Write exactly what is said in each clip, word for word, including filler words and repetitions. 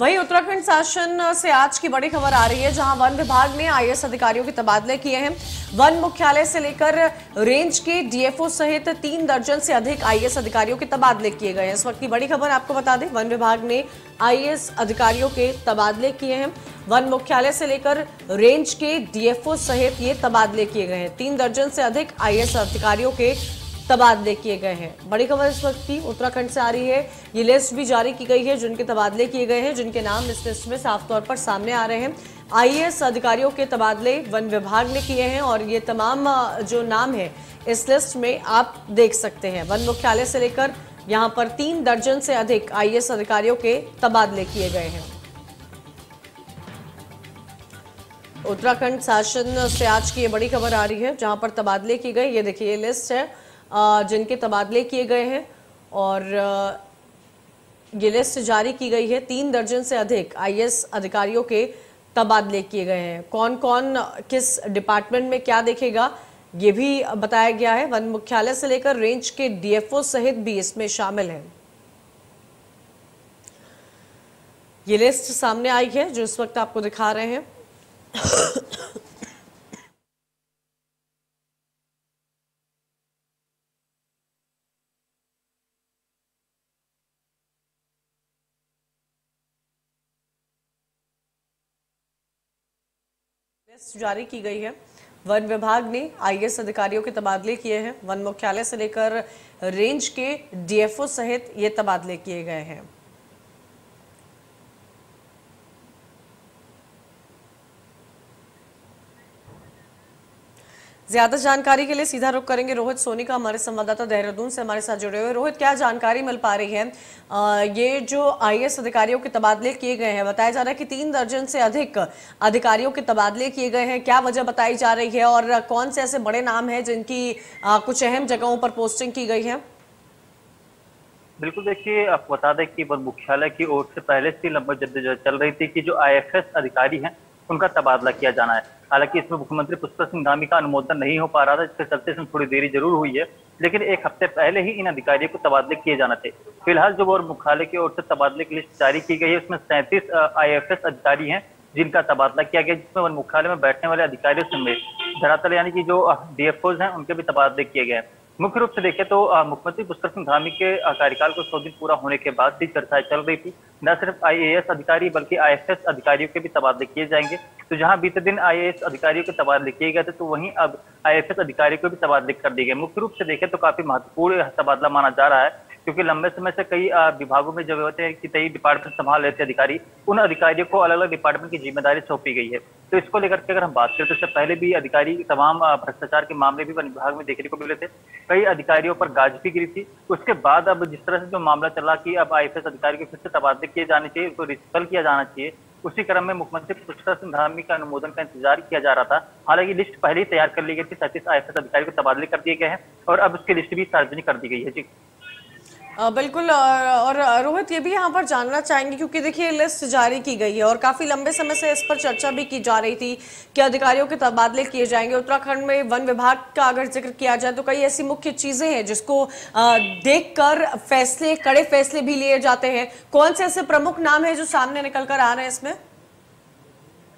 वहीं उत्तराखंड शासन से आज की बड़ी खबर आ रही है, जहां वन विभाग ने आई ए एस अधिकारियों के तबादले किए हैं। वन मुख्यालय से लेकर रेंज के डी एफ ओ सहित तीन दर्जन से अधिक आई ए एस अधिकारियों के तबादले किए गए हैं। इस वक्त की बड़ी खबर आपको बता दें, वन विभाग ने आई ए एस अधिकारियों के तबादले किए हैं। वन मुख्यालय से लेकर रेंज के डी एफ ओ सहित ये तबादले किए गए हैं। तीन दर्जन से अधिक आई ए एस अधिकारियों के तबादले किए गए हैं। बड़ी खबर इस वक्त की उत्तराखंड से आ रही है। ये लिस्ट भी जारी की गई है जिनके तबादले किए गए हैं, जिनके नाम इस लिस्ट में साफ तौर पर सामने आ रहे हैं। आई ए एस अधिकारियों के तबादले वन विभाग ने किए हैं और ये तमाम जो नाम है इस लिस्ट में आप देख सकते हैं। वन मुख्यालय से लेकर यहाँ पर तीन दर्जन से अधिक आई ए एस अधिकारियों के तबादले किए गए हैं। उत्तराखंड शासन से आज की ये बड़ी खबर आ रही है, जहाँ पर तबादले किए गए। ये देखिए, ये लिस्ट है जिनके तबादले किए गए हैं और ये लिस्ट जारी की गई है। तीन दर्जन से अधिक आई ए एस अधिकारियों के तबादले किए गए हैं। कौन कौन किस डिपार्टमेंट में क्या देखेगा ये भी बताया गया है। वन मुख्यालय से लेकर रेंज के डी एफ ओ सहित भी इसमें शामिल हैं। ये लिस्ट सामने आई है जो इस वक्त आपको दिखा रहे हैं। लिस्ट जारी की गई है। वन विभाग ने आई ए एस अधिकारियों के तबादले किए हैं। वन मुख्यालय से लेकर रेंज के डी एफ ओ सहित ये तबादले किए गए हैं। ज्यादा जानकारी के लिए सीधा रुख करेंगे रोहित सोनी का, हमारे संवाददाता देहरादून से हमारे साथ जुड़े हुए। रोहित, क्या जानकारी मिल पा रही है? आ, ये जो आई ए एस अधिकारियों के तबादले किए गए हैं, बताया जा रहा है कि तीन दर्जन से अधिक अधिकारियों के तबादले किए गए हैं। क्या वजह बताई जा रही है और कौन से ऐसे बड़े नाम हैं जिनकी आ, कुछ अहम जगहों पर पोस्टिंग की गई है? बिल्कुल, देखिए आप बता दें कि वन मुख्यालय की ओर से पहले से लंबा जद्दोजहद चल रही थी कि जो आई ए एस अधिकारी हैं उनका तबादला किया जाना है। हालांकि इसमें मुख्यमंत्री पुष्कर सिंह धामी का अनुमोदन नहीं हो पा रहा था, जिसके चलते इसमें थोड़ी देरी जरूर हुई है, लेकिन एक हफ्ते पहले ही इन अधिकारियों को तबादले किए जाना थे। फिलहाल जो वन मुख्यालय की ओर से तबादले की लिस्ट जारी की गई है उसमें सैंतीस आई ए एस अधिकारी हैं जिनका तबादला किया गया, जिसमें वन मुख्यालय में बैठने वाले अधिकारियों समेत धरातल यानी कि जो डी एफ ओज हैं उनके भी तबादले किए गए हैं। मुख्य रूप से देखें तो मुख्यमंत्री पुष्कर सिंह धामी के कार्यकाल को सौ दिन पूरा होने के बाद से चर्चाएं चल रही थी। न सिर्फ आई ए एस अधिकारी बल्कि आई एफ एस अधिकारियों के भी तबादले किए जाएंगे। तो जहां बीते दिन आई ए एस अधिकारियों के तबादले किए गए थे, तो वहीं अब आई एफ एस अधिकारियों को भी तबादले कर दिए गए। मुख्य रूप से देखें तो काफी महत्वपूर्ण तबादला माना जा रहा है, क्योंकि लंबे समय से कई विभागों में जब होते हैं कि कई डिपार्टमेंट संभाल रहे थे अधिकारी, उन अधिकारियों को अलग अलग डिपार्टमेंट की जिम्मेदारी सौंपी गई है। तो इसको लेकर के अगर हम बात करें तो इससे पहले भी अधिकारी तमाम भ्रष्टाचार के मामले भी वन विभाग में देखने को मिले थे। कई अधिकारियों पर गाज भी गिरी थी। उसके बाद अब जिस तरह से जो मामला चला कि अब आई ए एस अधिकारी के फिर से तबादले किए जाने चाहिए, उनको रिस्पल किया जाना चाहिए, उसी क्रम में मुख्यमंत्री पुष्कर सिंह धामी का अनुमोदन का इंतजार किया जा रहा था। हालांकि लिस्ट पहले ही तैयार कर ली गई थी। सैंतीस आई ए एस अधिकारी को तबादले कर दिए गए हैं और अब उसकी लिस्ट भी सार्वजनिक कर दी गई है। जी बिल्कुल। और रोहित, ये भी यहाँ पर जानना चाहेंगे क्योंकि देखिए लिस्ट जारी की गई है और काफी लंबे समय से इस पर चर्चा भी की जा रही थी कि अधिकारियों के तबादले किए जाएंगे। उत्तराखंड में वन विभाग का अगर जिक्र किया जाए तो कई ऐसी मुख्य चीजें हैं जिसको देखकर फैसले, कड़े फैसले भी लिए जाते हैं। कौन से ऐसे प्रमुख नाम है जो सामने निकल कर आ रहे हैं इसमें?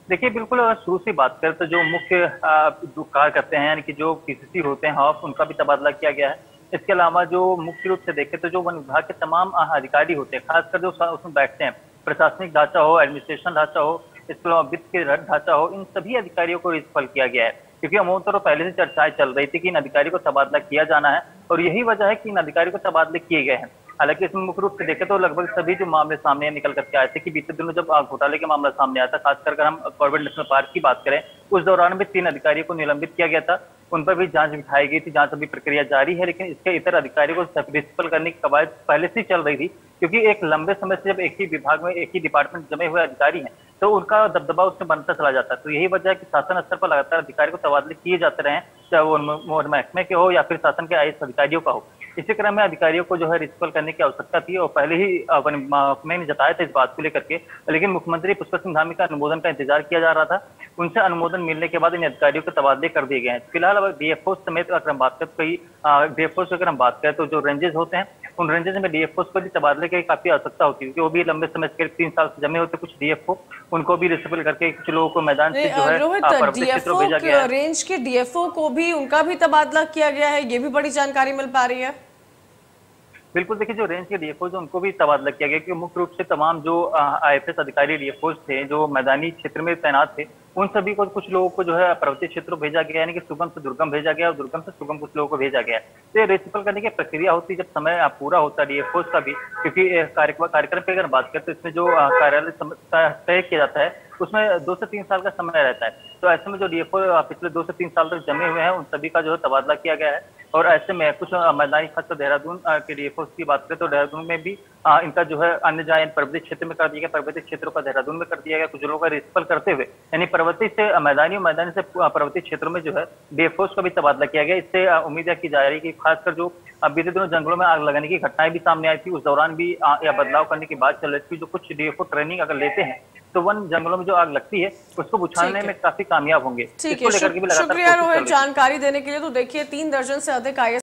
देखिए बिल्कुल, अगर शुरू से बात करें तो जो मुख्य जो कार्य करते हैं यानी कि जो पी सी सी होते हैं हाफ, उनका भी तबादला किया गया है। इसके अलावा जो मुख्य रूप से देखें तो जो वन विभाग के तमाम अधिकारी होते हैं, खासकर जो उसमें बैठते हैं, प्रशासनिक ढांचा हो, एडमिनिस्ट्रेशन ढांचा हो, इसके अलावा वित्त के ढांचा हो, इन सभी अधिकारियों को रिस्पल किया गया है। क्योंकि अमूमन तौर पर पहले से चर्चाएं चल रही थी कि इन अधिकारियों को तबादला किया जाना है और यही वजह है कि इन अधिकारियों को तबादले किए गए हैं। हालांकि इसमें मुख्य रूप से देखें तो लगभग सभी जो मामले सामने निकल करके आए थे कि बीते दिनों जब घोटाले का मामला सामने आया था, खासकर अगर हम कॉर्बेट नेशनल पार्क की बात करें, उस दौरान भी तीन अधिकारियों को निलंबित किया गया था। उन पर भी जांच बिठाई गई थी। जांच अभी प्रक्रिया जारी है, लेकिन इसके इतर अधिकारियों को रिस्पल करने की कवायद पहले से ही चल रही थी, क्योंकि एक लंबे समय से जब एक ही विभाग में एक ही डिपार्टमेंट जमे हुए अधिकारी हैं तो उनका दबदबा उसमें बनता चला जाता है। तो यही वजह है कि शासन स्तर पर लगातार अधिकारी को तबादले किए जाते रहे, चाहे वो महकमे के हो या फिर शासन के आई ए एस अधिकारियों का हो। इसी क्रम में अधिकारियों को जो है रिस्पल करने की आवश्यकता थी और पहले ही वन महकमे ने जताया था इस बात को लेकर के, लेकिन मुख्यमंत्री पुष्कर सिंह धामी का अनुमोदन का इंतजार किया जा रहा था। उनसे अनुमोदन मिलने के बाद इन अधिकारियों के तबादले कर दिए गए हैं। फिलहाल अब डी एफ ओ समेत अगर हम बात करें, कई डी एफ ओ से अगर हम बात करें तो जो रेंजेस होते हैं उन रेंजेस में डीएफओ को भी तबादले की काफी आवश्यकता होती है, क्योंकि वो भी लंबे समय से तीन साल से जमे होते कुछ डीएफओ, उनको भी रिसेबल करके कुछ लोगों को मैदान से जो है रेंज के डीएफओ को भी उनका भी तबादला किया गया है, ये भी बड़ी जानकारी मिल पा रही है। बिल्कुल, देखिए जो रेंज के डीएफओ जो उनको भी तबादला किया गया, क्योंकि मुख्य रूप से तमाम जो आईएफएस अधिकारी डीएफओ थे जो मैदानी क्षेत्र में तैनात थे, उन सभी को कुछ लोगों को जो है पर्वतीय क्षेत्रों भेजा गया, यानी कि सुगम से दुर्गम भेजा गया और दुर्गम से सुगम कुछ लोगों को भेजा गया। तो ये रेसिफल करने की प्रक्रिया होती है जब समय पूरा होता है डीएफओ का भी, क्योंकि कार्यक्रम की अगर बात करते हैं इसमें जो कार्यालय तय किया जाता है उसमें दो से तीन साल का समय रहता है। तो ऐसे में जो डीएफओ पिछले दो से तीन साल तक जमे हुए हैं उन सभी का जो है तबादला किया गया है। और ऐसे में कुछ मैदानी खासकर देहरादून के डीएफओ की बात करें तो देहरादून में भी आ, इनका जो है अन्य जहाँ पर्वतीय क्षेत्र में कर दिया गया, पर्वतीय क्षेत्रों का देहरादून में कर दिया गया, कुछ लोगों का रेस्पल करते हुए यानी पर्वतीय से मैदानी और मैदानी से पर्वतीय क्षेत्रों में जो है डीएफओ का भी तबादला किया गया। इससे उम्मीद की जा रही है कि खासकर जो बीते दिनों जंगलों में आग लगाने की घटनाएं भी सामने आई थी, उस दौरान भी या बदलाव करने की बात चल रही थी, जो कुछ डीएफओ ट्रेनिंग अगर लेते हैं तो वन जंगलों में जो आग लगती है उसको बुझाने में काफी कामयाब होंगे। ठीक है, शुक्रिया रोहित जानकारी देने के लिए। तो देखिए तीन दर्जन से अधिक आई ए एस